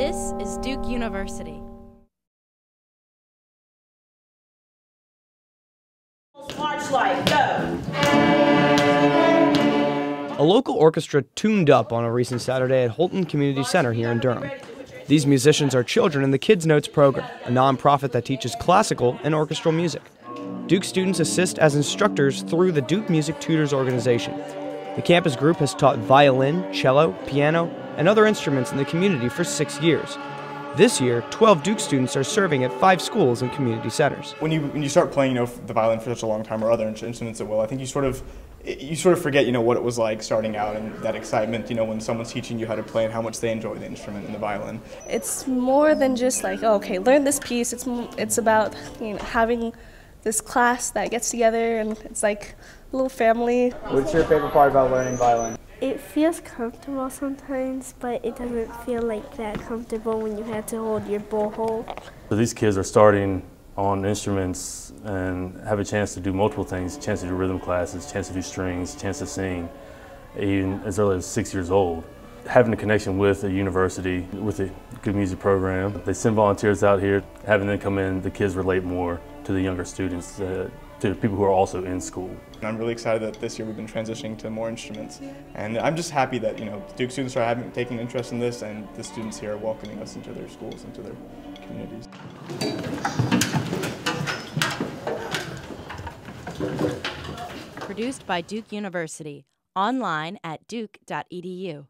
This is Duke University. March light, go! A local orchestra tuned up on a recent Saturday at Holton Community Center here in Durham. These musicians are children in the Kids Notes program, a nonprofit that teaches classical and orchestral music. Duke students assist as instructors through the Duke Music Tutors organization. The campus group has taught violin, cello, piano, and other instruments in the community for 6 years. This year, 12 Duke students are serving at 5 schools and community centers. When you start playing, the violin for such a long time, or other instruments at will, I think you sort of forget, what it was like starting out, and that excitement, when someone's teaching you how to play and how much they enjoy the instrument and the violin. It's more than just like, oh, okay, learn this piece. It's about having this class that gets together, and it's like a little family. What's your favorite part about learning violin? It feels comfortable sometimes, but it doesn't feel like that comfortable when you have to hold your bow hole. So these kids are starting on instruments and have a chance to do multiple things, a chance to do rhythm classes, a chance to do strings, a chance to sing, even as early as 6 years old. Having a connection with a university, with a good music program, they send volunteers out here, having them come in, the kids relate more to the younger students, to the people who are also in school. And I'm really excited that this year we've been transitioning to more instruments, and I'm just happy that Duke students are taking an interest in this, and the students here are welcoming us into their schools, into their communities. Produced by Duke University, online at duke.edu.